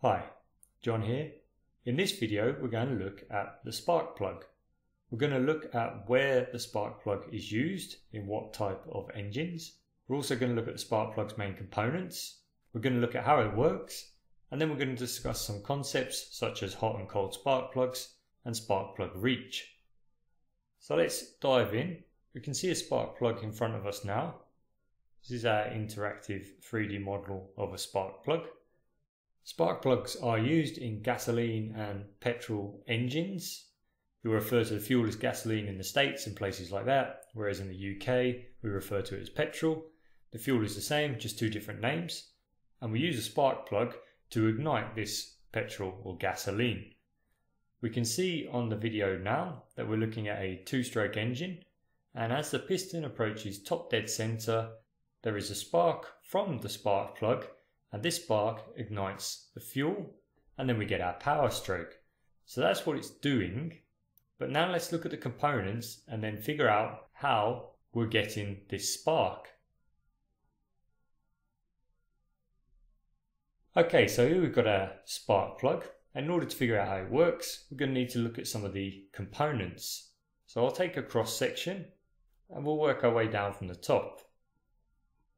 Hi, John here. In this video we're going to look at the spark plug. We're going to look at where the spark plug is used, in what type of engines. We're also going to look at the spark plug's main components. We're going to look at how it works, and then we're going to discuss some concepts such as hot and cold spark plugs and spark plug reach. So let's dive in. We can see a spark plug in front of us now. This is our interactive 3D model of a spark plug. Spark plugs are used in gasoline and petrol engines. We refer to the fuel as gasoline in the States and places like that, whereas in the UK we refer to it as petrol. The fuel is the same, just two different names. And we use a spark plug to ignite this petrol or gasoline. We can see on the video now that we're looking at a two-stroke engine, and as the piston approaches top dead center, there is a spark from the spark plug, and this spark ignites the fuel, and then we get our power stroke. So that's what it's doing. But now let's look at the components and then figure out how we're getting this spark. Okay, so here we've got our spark plug. In order to figure out how it works, we're going to need to look at some of the components. So I'll take a cross section and we'll work our way down from the top.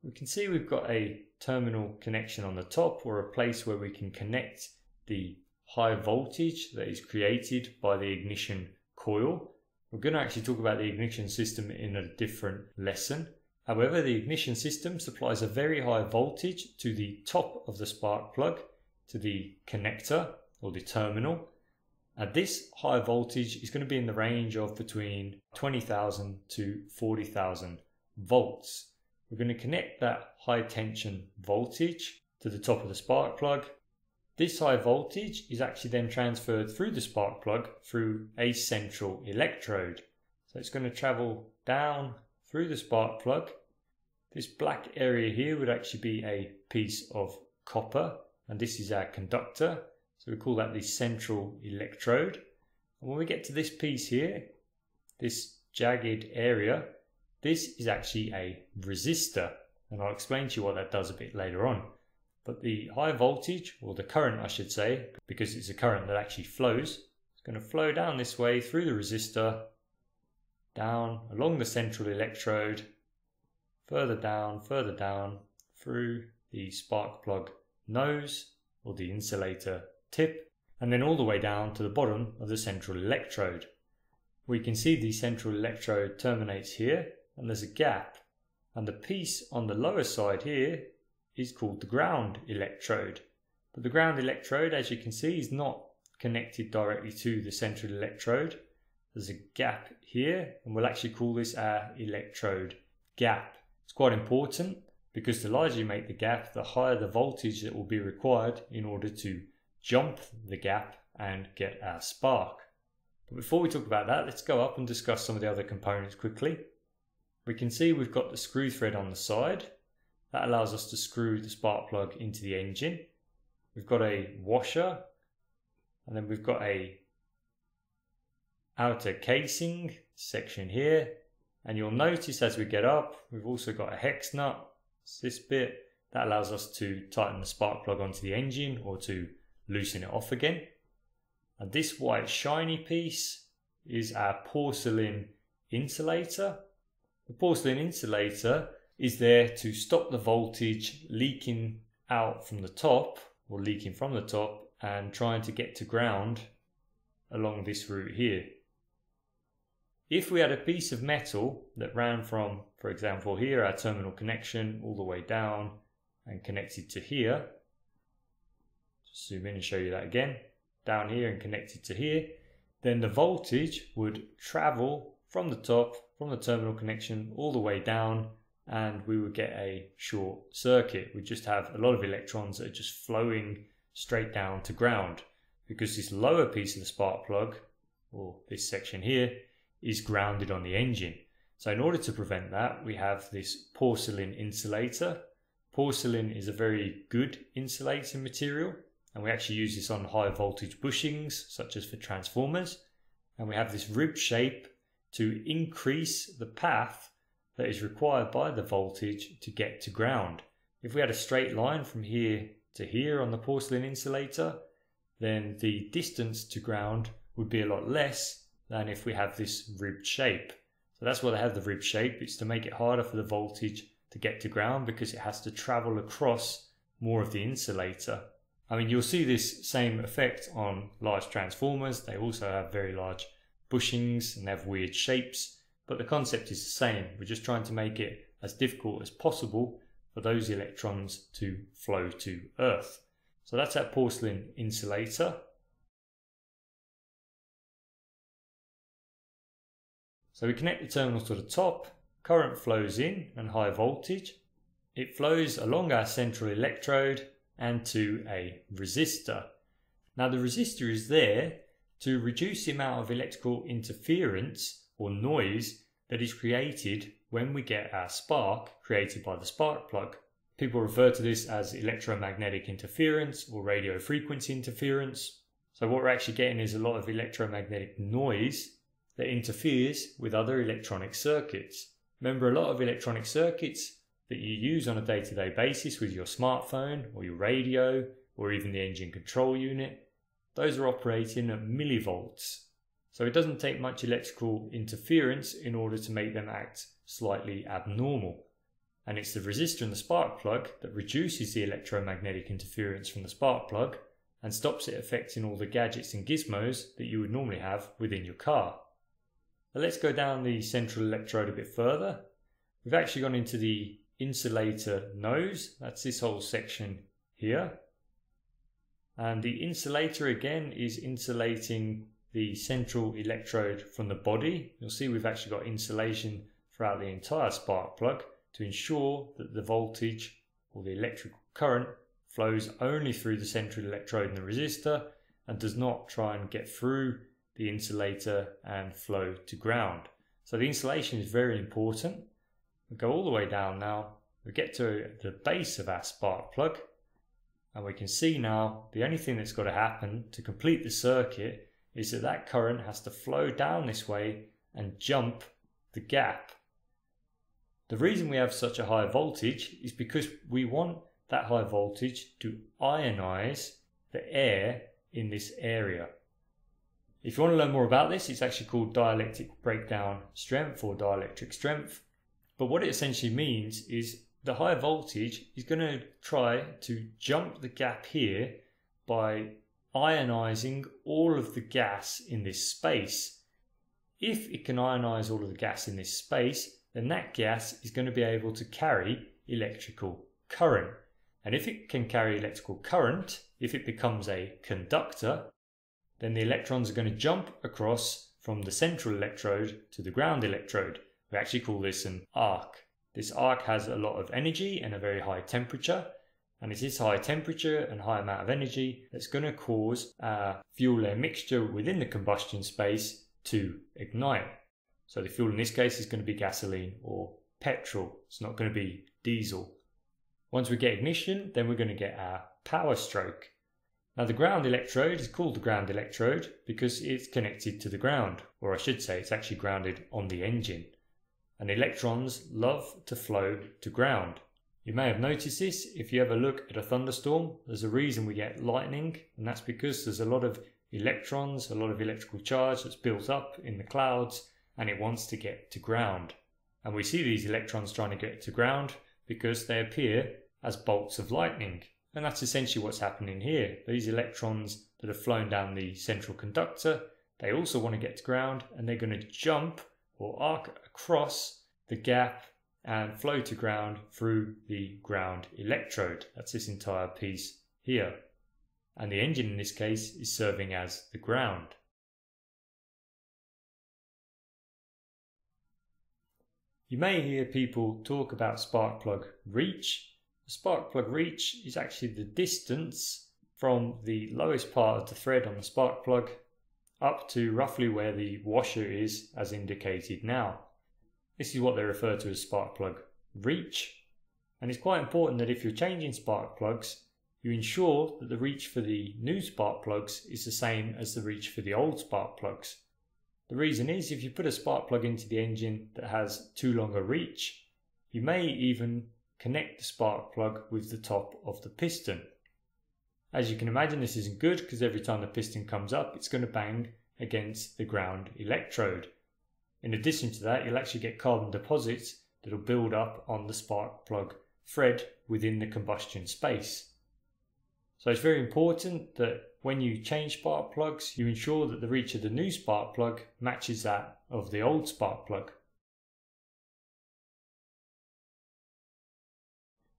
We can see we've got a terminal connection on the top, or a place where we can connect the high voltage that is created by the ignition coil. We're going to actually talk about the ignition system in a different lesson. However, the ignition system supplies a very high voltage to the top of the spark plug, to the connector or the terminal. And this high voltage is going to be in the range of between 20,000 to 40,000 volts. We're going to connect that high tension voltage to the top of the spark plug. This high voltage is actually then transferred through the spark plug through a central electrode. So it's going to travel down through the spark plug. This black area here would actually be a piece of copper, and this is our conductor. So we call that the central electrode. And when we get to this piece here, this jagged area, this is actually a resistor, and I'll explain to you what that does a bit later on. But the high voltage, or the current I should say, because it's a current that actually flows, it's going to flow down this way through the resistor, down along the central electrode, further down, through the spark plug nose, or the insulator tip, and then all the way down to the bottom of the central electrode. We can see the central electrode terminates here, and there's a gap, and the piece on the lower side here is called the ground electrode. But the ground electrode, as you can see, is not connected directly to the central electrode. There's a gap here, and we'll actually call this our electrode gap. It's quite important because the larger you make the gap, the higher the voltage that will be required in order to jump the gap and get our spark. But before we talk about that, let's go up and discuss some of the other components quickly. We can see we've got the screw thread on the side. That allows us to screw the spark plug into the engine. We've got a washer, and then we've got a outer casing section here. And you'll notice as we get up, we've also got a hex nut. It's this bit that allows us to tighten the spark plug onto the engine or to loosen it off again. And this white shiny piece is our porcelain insulator. The porcelain insulator is there to stop the voltage leaking out from the top, or leaking from the top and trying to get to ground along this route here. If we had a piece of metal that ran from, for example here, our terminal connection all the way down and connected to here, just zoom in and show you that again, down here and connected to here, then the voltage would travel from the top, from the terminal connection all the way down, and we would get a short circuit. We just have a lot of electrons that are just flowing straight down to ground, because this lower piece of the spark plug, or this section here, is grounded on the engine. So in order to prevent that, we have this porcelain insulator. Porcelain is a very good insulating material, and we actually use this on high voltage bushings, such as for transformers. And we have this rib shape to increase the path that is required by the voltage to get to ground. If we had a straight line from here to here on the porcelain insulator, then the distance to ground would be a lot less than if we have this ribbed shape. So that's why they have the ribbed shape. It's to make it harder for the voltage to get to ground because it has to travel across more of the insulator. I mean, you'll see this same effect on large transformers. They also have very large bushings and have weird shapes, but the concept is the same. We're just trying to make it as difficult as possible for those electrons to flow to Earth. So that's that porcelain insulator. So we connect the terminals to the top, current flows in and high voltage. It flows along our central electrode and to a resistor. Now the resistor is there to reduce the amount of electrical interference or noise that is created when we get our spark created by the spark plug. People refer to this as electromagnetic interference or radio frequency interference. So what we're actually getting is a lot of electromagnetic noise that interferes with other electronic circuits. Remember, a lot of electronic circuits that you use on a day-to-day basis with your smartphone or your radio or even the engine control unit, those are operating at millivolts. So it doesn't take much electrical interference in order to make them act slightly abnormal. And it's the resistor and the spark plug that reduces the electromagnetic interference from the spark plug and stops it affecting all the gadgets and gizmos that you would normally have within your car. Now let's go down the central electrode a bit further. We've actually gone into the insulator nose, that's this whole section here. And the insulator again is insulating the central electrode from the body. You'll see we've actually got insulation throughout the entire spark plug to ensure that the voltage or the electrical current flows only through the central electrode and the resistor and does not try and get through the insulator and flow to ground. So the insulation is very important. We go all the way down now, we get to the base of our spark plug, and we can see now the only thing that's got to happen to complete the circuit is that that current has to flow down this way and jump the gap. The reason we have such a high voltage is because we want that high voltage to ionize the air in this area. If you want to learn more about this, it's actually called dielectric breakdown strength or dielectric strength. But what it essentially means is the high voltage is going to try to jump the gap here by ionizing all of the gas in this space. If it can ionize all of the gas in this space, then that gas is going to be able to carry electrical current. And if it can carry electrical current, if it becomes a conductor, then the electrons are going to jump across from the central electrode to the ground electrode. We actually call this an arc. This arc has a lot of energy and a very high temperature, and it's this high temperature and high amount of energy that's going to cause our fuel air mixture within the combustion space to ignite. So the fuel in this case is going to be gasoline or petrol. It's not going to be diesel. Once we get ignition, then we're going to get our power stroke. Now the ground electrode is called the ground electrode because it's connected to the ground, or I should say it's actually grounded on the engine. And electrons love to flow to ground. You may have noticed this if you ever look at a thunderstorm. There's a reason we get lightning, and that's because there's a lot of electrons, a lot of electrical charge that's built up in the clouds, and it wants to get to ground. And we see these electrons trying to get to ground because they appear as bolts of lightning. And that's essentially what's happening here. These electrons that have flown down the central conductor, they also want to get to ground, and they're going to jump or arc across the gap and flow to ground through the ground electrode. That's this entire piece here. And the engine in this case is serving as the ground. You may hear people talk about spark plug reach. The spark plug reach is actually the distance from the lowest part of the thread on the spark plug up to roughly where the washer is, as indicated now. This is what they refer to as spark plug reach. And it's quite important that if you're changing spark plugs, you ensure that the reach for the new spark plugs is the same as the reach for the old spark plugs. The reason is if you put a spark plug into the engine that has too long a reach, you may even connect the spark plug with the top of the piston. As you can imagine, this isn't good because every time the piston comes up, it's going to bang against the ground electrode. In addition to that, you'll actually get carbon deposits that'll build up on the spark plug thread within the combustion space. So it's very important that when you change spark plugs, you ensure that the reach of the new spark plug matches that of the old spark plug.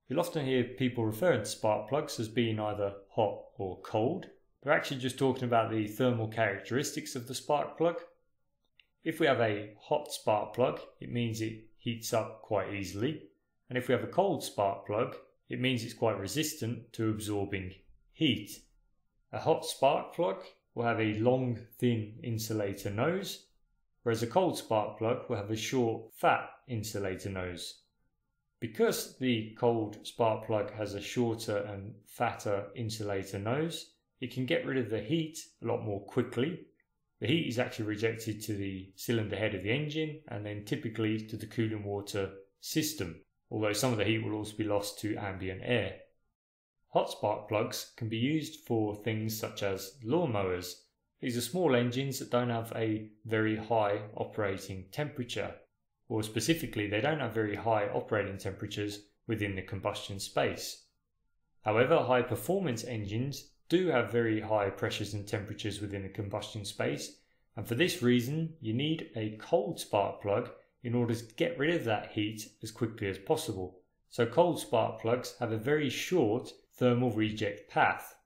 You'll often hear people referring to spark plugs as being either hot or cold. They're actually just talking about the thermal characteristics of the spark plug. If we have a hot spark plug, it means it heats up quite easily. And if we have a cold spark plug, it means it's quite resistant to absorbing heat. A hot spark plug will have a long, thin insulator nose, whereas a cold spark plug will have a short, fat insulator nose. Because the cold spark plug has a shorter and fatter insulator nose, it can get rid of the heat a lot more quickly. The heat is actually rejected to the cylinder head of the engine and then typically to the cooling water system, although some of the heat will also be lost to ambient air. Hot spark plugs can be used for things such as lawnmowers. These are small engines that don't have a very high operating temperature. Or specifically, they don't have very high operating temperatures within the combustion space. However, high performance engines do have very high pressures and temperatures within the combustion space, and for this reason you need a cold spark plug in order to get rid of that heat as quickly as possible. So cold spark plugs have a very short thermal reject path.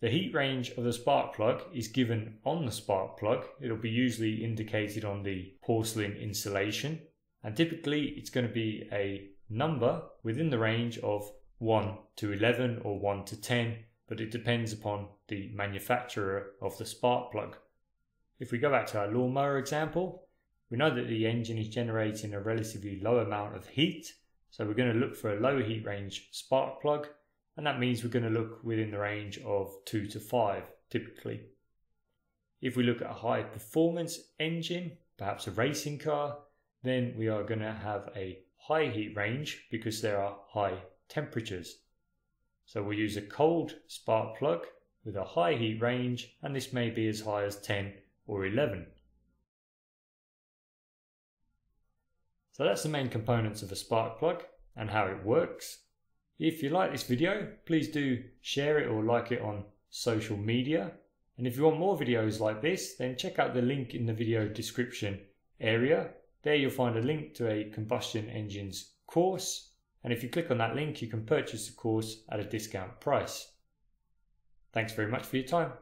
The heat range of the spark plug is given on the spark plug. It'll be usually indicated on the porcelain insulation, and typically it's going to be a number within the range of 1 to 11 or 1 to 10, but it depends upon the manufacturer of the spark plug. If we go back to our lawnmower example, we know that the engine is generating a relatively low amount of heat, so we're going to look for a low heat range spark plug. And that means we're going to look within the range of 2 to 5 typically. If we look at a high performance engine, perhaps a racing car, then we are going to have a high heat range because there are high temperatures. So we'll use a cold spark plug with a high heat range, and this may be as high as 10 or 11. So that's the main components of a spark plug and how it works. If you like this video, please do share it or like it on social media. And if you want more videos like this, then check out the link in the video description area. There you'll find a link to a combustion engines course. And if you click on that link, you can purchase the course at a discount price. Thanks very much for your time.